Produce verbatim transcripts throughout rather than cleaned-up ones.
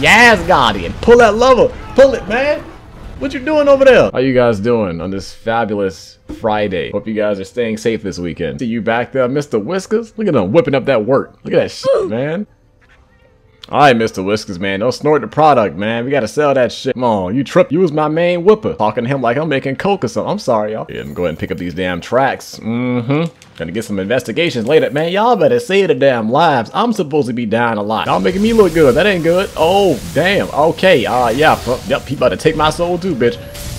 Yes, Guardian. Pull that lever. Pull it, man. What you doing over there? How you guys doing on this fabulous Friday? Hope you guys are staying safe this weekend. See you back there, Mister Whiskers. Look at him whipping up that work. Look at that shit, man. All right, Mister Whiskers, man. Don't snort the product, man. We got to sell that shit. Come on, you trip. You was my main whipper. Talking to him like I'm making coke or something. I'm sorry, y'all. Yeah, I'm going to go ahead and pick up these damn tracks. Mm-hmm. Going to get some investigations later. Man, y'all better save the damn lives. I'm supposed to be dying a lot. Y'all making me look good. That ain't good. Oh, damn. Okay. Uh, yeah. Yep, he about to take my soul too, bitch.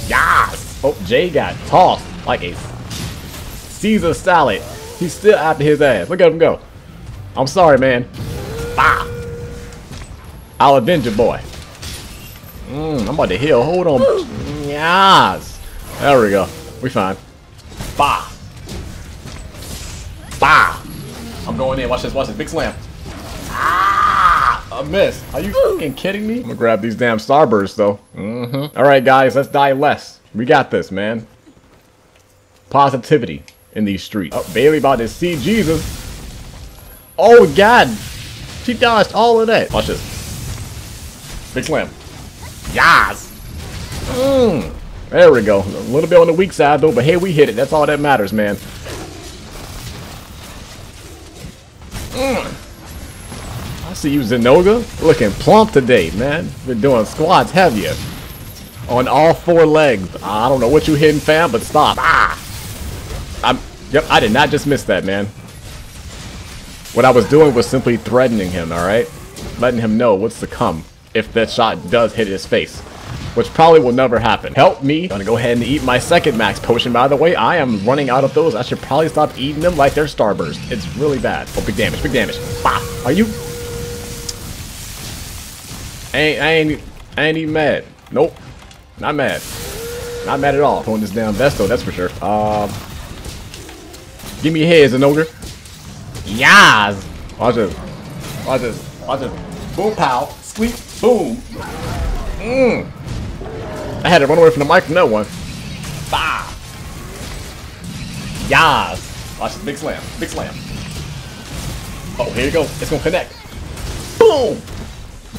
Yes. Oh, Jay got tossed like a Caesar salad. He's still after his ass. Look at him go. I'm sorry, man. Bah. I'll avenge your boy. Mm, I'm about to heal. Hold on. Yes. There we go. We fine. Bah. Bah. I'm going in. Watch this. Watch this. Big slam. Ah! A miss. Are you fucking kidding me? I'm gonna grab these damn starbursts though. Mm-hmm. All right, guys. Let's die less. We got this, man. Positivity in these streets. Oh, Bailey about to see Jesus. Oh God. She dodged all of that. Watch this. Big slam. Yas! Mm. There we go. A little bit on the weak side, though, but hey, we hit it. That's all that matters, man. Mm. I see you, Xeno'Jiiva. Looking plump today, man. Been doing squats, have you? On all four legs. I don't know what you hitting, fam, but stop. Ah! I'm, yep, I did not just miss that, man. What I was doing was simply threatening him, alright? Letting him know what's to come. If that shot does hit his face, which probably will never happen. Help me. Gonna go ahead and eat my second max potion, by the way. I am running out of those. I should probably stop eating them like they're starburst. It's really bad. Oh, big damage, big damage. Bah! Are you... I ain't, I ain't, I ain't even mad. Nope. Not mad. Not mad at all. Pulling this down vest, though, that's for sure. Um... Give me heads, an ogre. Yas! Watch this. Watch this. Watch this. Boom, pow. Sweet. Boom. Mm. I had to run away from the mic from that one. Bah. Yas. Watch this. Big slam. Big slam. Oh, here you go. It's going to connect. Boom.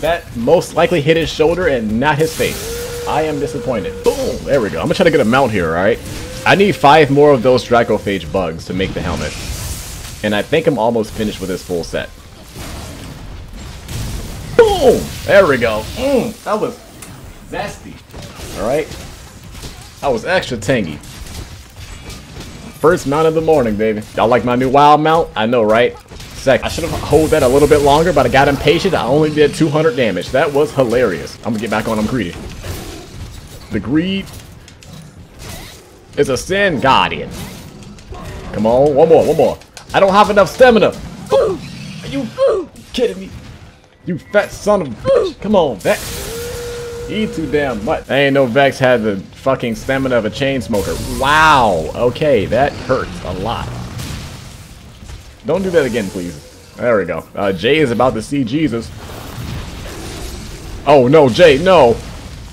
That most likely hit his shoulder and not his face. I am disappointed. Boom. There we go. I'm going to try to get a mount here, alright? I need five more of those Dracophage bugs to make the helmet. And I think I'm almost finished with this full set. Boom! There we go. Mm, that was zesty. Alright. That was extra tangy. First mount of the morning, baby. Y'all like my new wild mount? I know, right? Second, I should have held that a little bit longer, but I got impatient. I only did two hundred damage. That was hilarious. I'm gonna get back on. I'm greedy. The greed is a sin, Guardian. Come on. One more. One more. I don't have enough stamina. Are you kidding me? You fat son of a bitch. Come on, Vex. Eat too damn much. I ain't no Vex had the fucking stamina of a chain smoker. Wow. Okay, that hurts a lot. Don't do that again, please. There we go. Uh, Jay is about to see Jesus. Oh, no, Jay, no.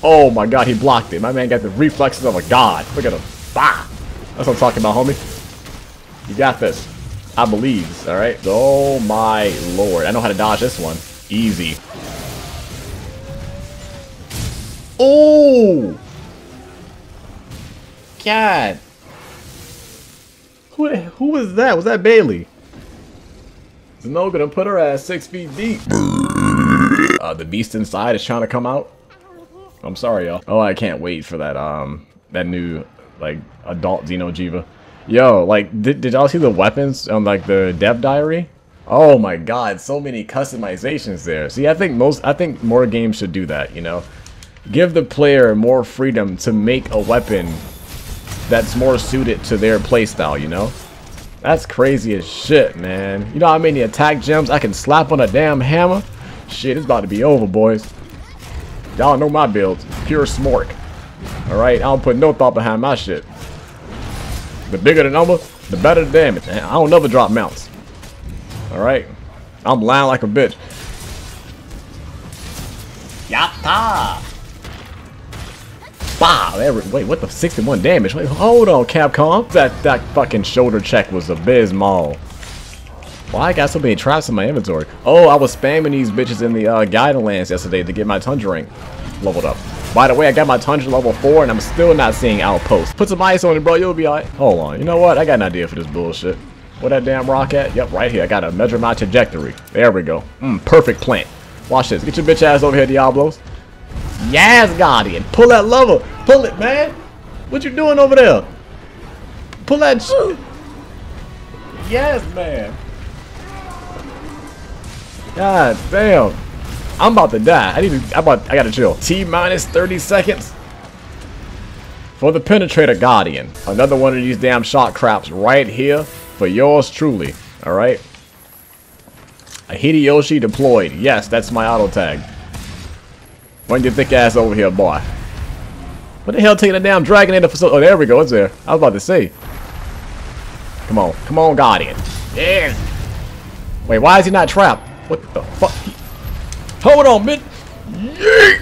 Oh, my God, he blocked it. My man got the reflexes of a god. Look at him. Bah. That's what I'm talking about, homie. You got this. I believe. All right. Oh, my Lord. I know how to dodge this one. Easy. Oh! God. Who, who was that? Was that Bailey? Xeno'Jiiva gonna put her ass six feet deep. Uh, the beast inside is trying to come out. I'm sorry, y'all. Oh, I can't wait for that, um, that new, like, adult Xeno'Jiiva. Yo, like, did, did y'all see the weapons on, like, the dev diary? Oh my God, so many customizations there. See, I think most, I think more games should do that, you know? Give the player more freedom to make a weapon that's more suited to their playstyle, you know? That's crazy as shit, man. You know how many attack gems I can slap on a damn hammer? Shit, it's about to be over, boys. Y'all know my build. Pure smork. Alright, I don't put no thought behind my shit. The bigger the number, the better the damage. Man, I don't never drop mounts. Alright, I'm lying like a bitch. Yatta! Bah! There we, wait, what the? sixty-one damage? Wait, hold on, Capcom. That that fucking shoulder check was abysmal. Why I got so many traps in my inventory? Oh, I was spamming these bitches in the uh, Guiding Lands yesterday to get my Tundra rank leveled up. By the way, I got my Tundra level four and I'm still not seeing outposts. Put some ice on it, bro. You'll be alright. Hold on. You know what? I got an idea for this bullshit. Where that damn rock at? Yep, right here. I gotta measure my trajectory. There we go. Mm, perfect plant. Watch this. Get your bitch ass over here, Diablos. Yes, Guardian. Pull that lever. Pull it, man. What you doing over there? Pull that shit. Yes, man. God damn. I'm about to die. I need to. I'm about, I gotta chill. T minus thirty seconds. For the Penetrator Guardian. Another one of these damn shot craps right here. For yours truly. Alright. A Hideyoshi deployed. Yes, that's my auto tag. Bring your thick ass over here, boy. What the hell taking a damn dragon in the facility? Oh, there we go. It's there. I was about to say. Come on. Come on, Guardian. Yeah. Wait, why is he not trapped? What the fuck? Hold on, bitch. Yeah.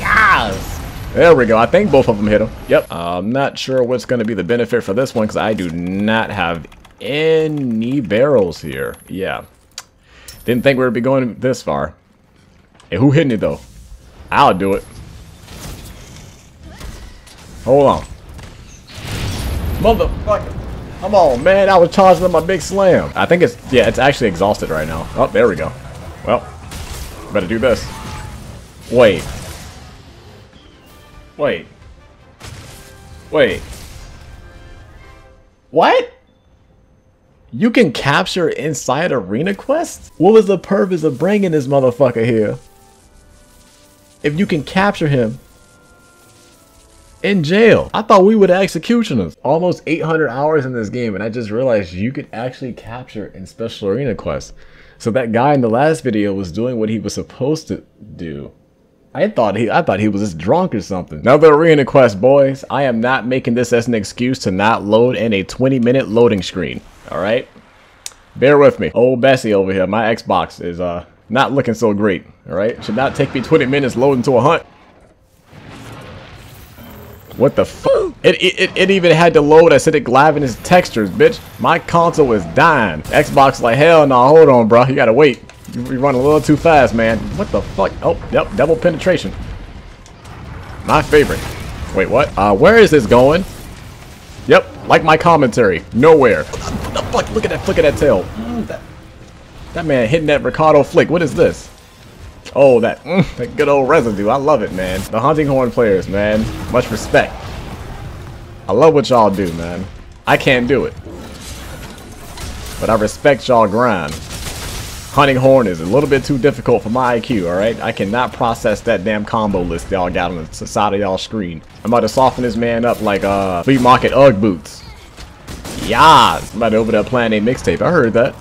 Yes. There we go. I think both of them hit him. Yep. I'm not sure what's going to be the benefit for this one because I do not have any barrels here. Yeah. Didn't think we would be going this far. Hey, who hit me though? I'll do it. Hold on. Motherfucker. Come on, man. I was charging up my big slam. I think it's, yeah, it's actually exhausted right now. Oh, there we go. Well, better do this. Wait. Wait. Wait. What? You can capture inside arena quests? What was the purpose of bringing this motherfucker here? If you can capture him in jail. I thought we would have executioners. Almost eight hundred hours in this game and I just realized you could actually capture in special arena quests. So that guy in the last video was doing what he was supposed to do. I thought he I thought he was just drunk or something. Another arena quest, boys. I am not making this as an excuse to not load in a twenty minute loading screen. Alright? Bear with me. Old Bessie over here. My Xbox is uh not looking so great. Alright? Should not take me twenty minutes loading to a hunt. What the fuck? It, it, it even had to load acidic glavinous textures, bitch. My console is dying. Xbox like, hell no, hold on, bro. You gotta wait. You run a little too fast, man. What the fuck? Oh, yep, double penetration. My favorite. Wait, what? Uh, where is this going? Yep, like my commentary. Nowhere. What the fuck? Look at that flick of that tail. Mm, that, that man hitting that Ricardo flick. What is this? Oh, that, mm, that good old residue. I love it, man. The Hunting Horn players, man. Much respect. I love what y'all do, man. I can't do it. But I respect y'all grind. Hunting Horn is a little bit too difficult for my I Q, alright? I cannot process that damn combo list y'all got on the side of y'all screen. I'm about to soften this man up like uh, flea market Ugg boots. Yeah, somebody over there playing a mixtape. I heard that.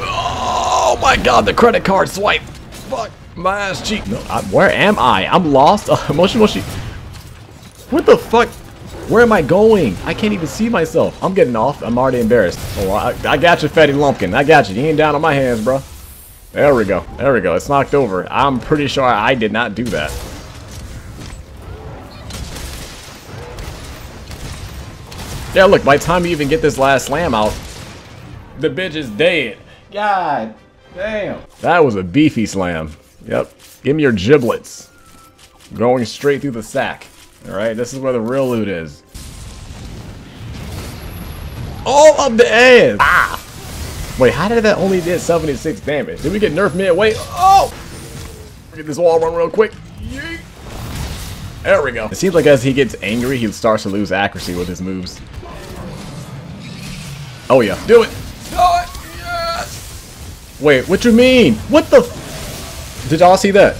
Oh my god, the credit card swipe. Fuck my ass cheek. No, I, where am I? I'm lost. Uh, moshi moshi. What the fuck? Where am I going? I can't even see myself. I'm getting off. I'm already embarrassed. Oh, I, I got you, Fatty Lumpkin. I got you. You ain't down on my hands, bro. There we go. There we go. It's knocked over. I'm pretty sure I did not do that. Yeah, look, by the time you even get this last slam out, the bitch is dead. God damn. That was a beefy slam. Yep. Give me your giblets. Going straight through the sack. Alright, this is where the real loot is. All up the ass! Ah! Wait, how did that only did seventy-six damage? Did we get nerfed midway? Oh! Get this wall run real quick. Yeet. There we go. It seems like as he gets angry, he starts to lose accuracy with his moves. Oh yeah, do it! Do it! Yes! Wait, what you mean? What the? F did y'all see that?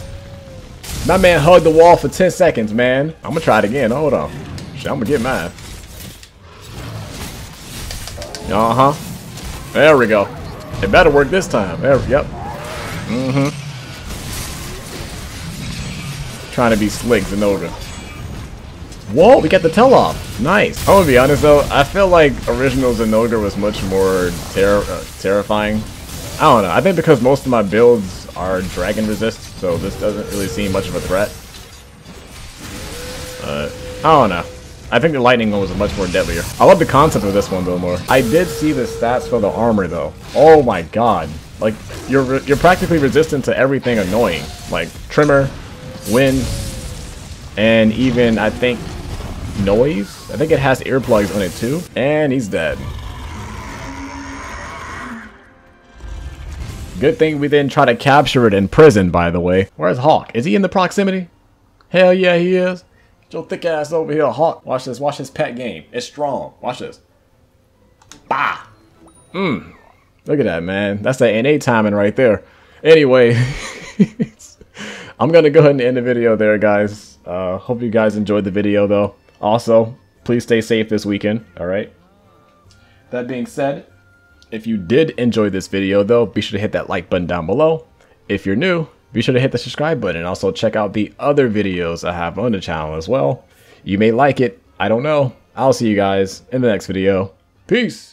My man hugged the wall for ten seconds, man. I'm gonna try it again. Hold on. Shit, I'm gonna get mine. Uh huh. There we go. It better work this time. There, yep. Mm-hmm. Trying to be slick, Xeno'Jiiva. Whoa, we got the tell-off. Nice. I'm gonna be honest though, I feel like original Xeno'Jiiva was much more ter uh, terrifying. I don't know. I think because most of my builds are dragon resist, so this doesn't really seem much of a threat. Uh, I don't know. I think the lightning one was much more deadlier. I love the concept of this one though more. I did see the stats for the armor though. Oh my god. Like, you're, you're practically resistant to everything annoying. Like, tremor, wind, and even, I think, noise? I think it has earplugs on it too. And he's dead. Good thing we didn't try to capture it in prison, by the way. Where's Hawk? Is he in the proximity? Hell yeah, he is. Get your thick ass over here, Hawk. Watch this. Watch his pet game. It's strong. Watch this. Bah! Mmm. Look at that, man. That's that N A timing right there. Anyway, I'm going to go ahead and end the video there, guys. Uh, hope you guys enjoyed the video, though. Also, please stay safe this weekend, all right? That being said, if you did enjoy this video, though, be sure to hit that like button down below. If you're new, be sure to hit the subscribe button and also check out the other videos I have on the channel as well. You may like it. I don't know. I'll see you guys in the next video. Peace!